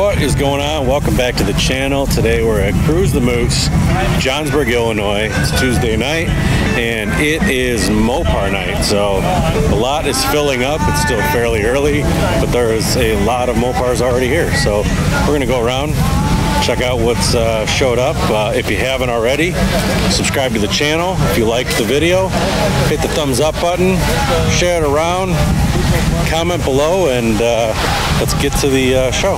What is going on? Welcome back to the channel. Today we're at Cruise the Moose, Johnsburg, Illinois. It's Tuesday night and it is Mopar night, so the lot is filling up. It's still fairly early, but there is a lot of Mopars already here, so we're going to go around, check out what's showed up. If you haven't already, subscribe to the channel. If you liked the video, hit the thumbs up button, share it around, comment below, and let's get to the show.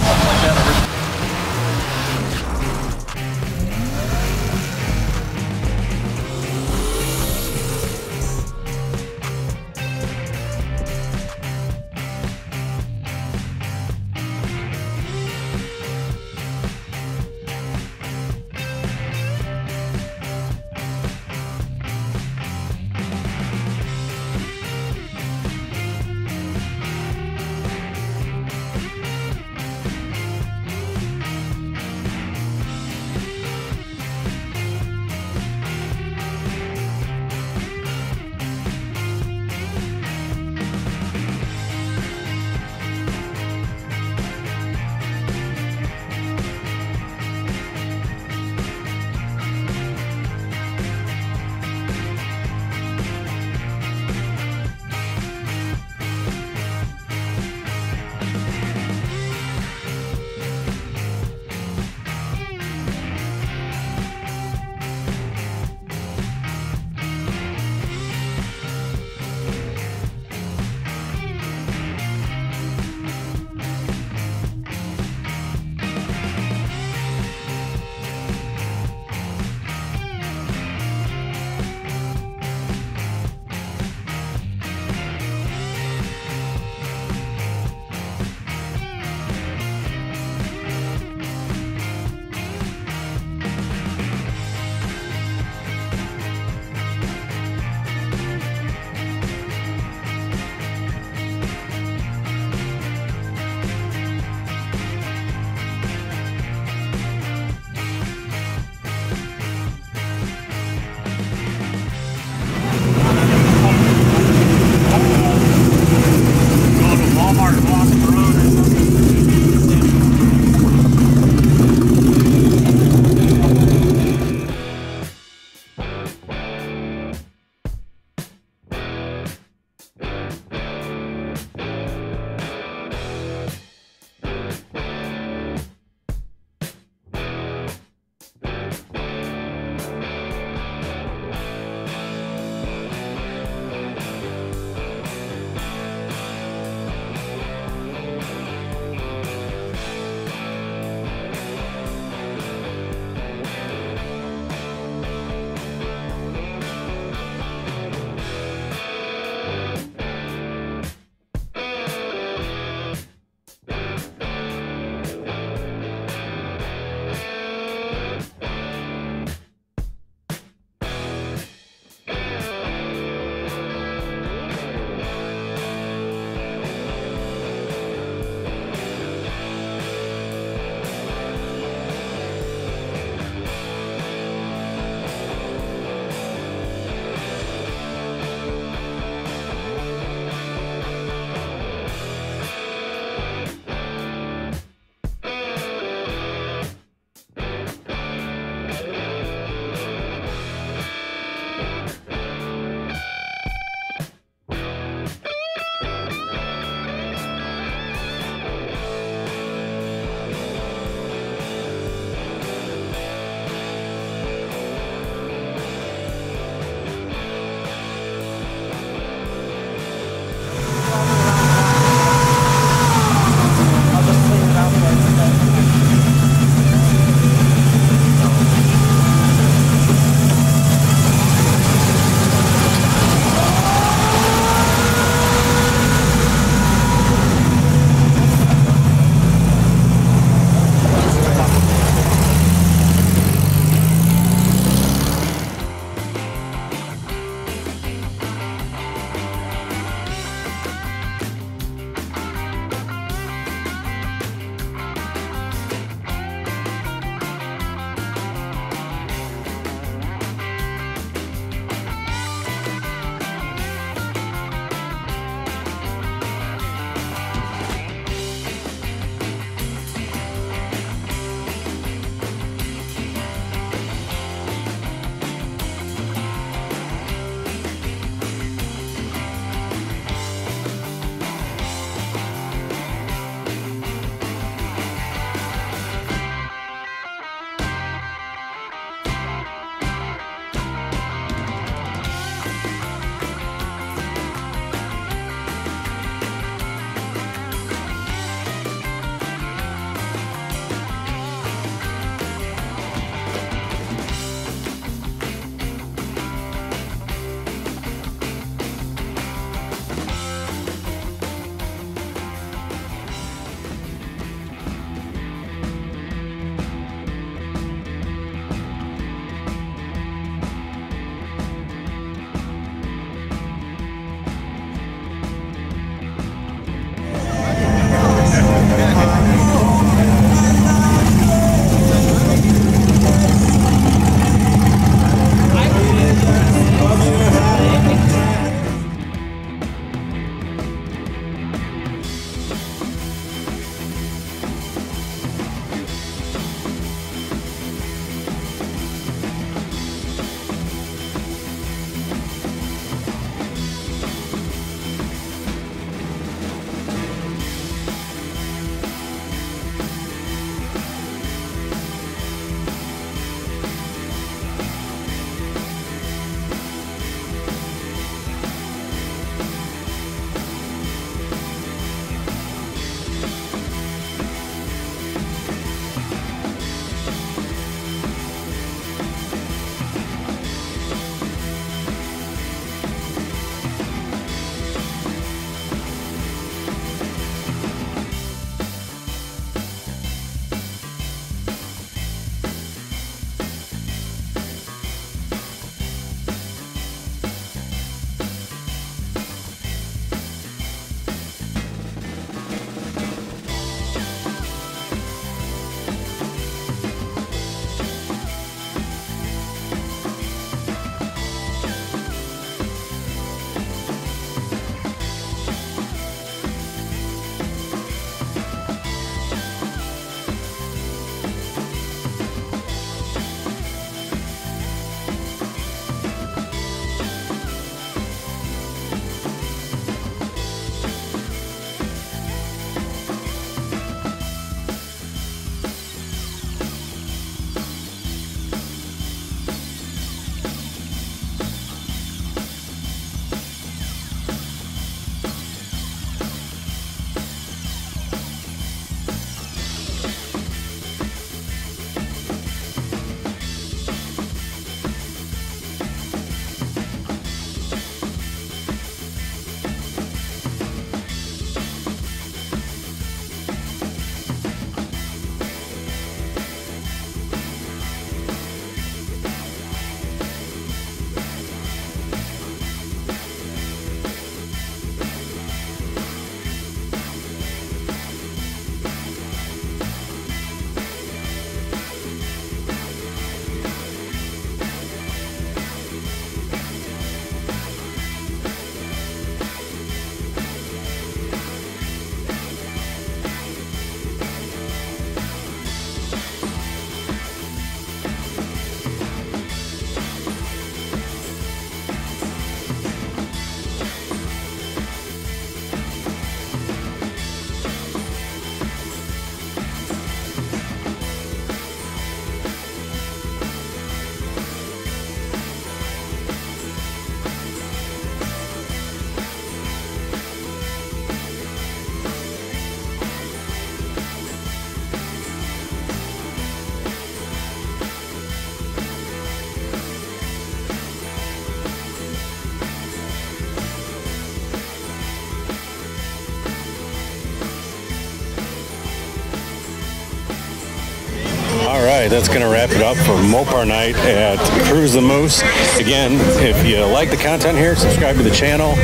that's going to wrap it up for Mopar Night at Cruise the Moose. Again, if you like the content here, subscribe to the channel,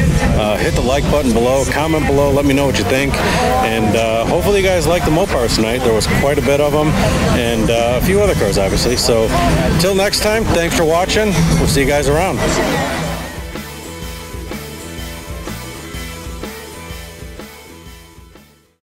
hit the like button below, comment below, let me know what you think, and hopefully you guys like the Mopars tonight. There was quite a bit of them, and a few other cars, obviously. So, till next time, thanks for watching. We'll see you guys around.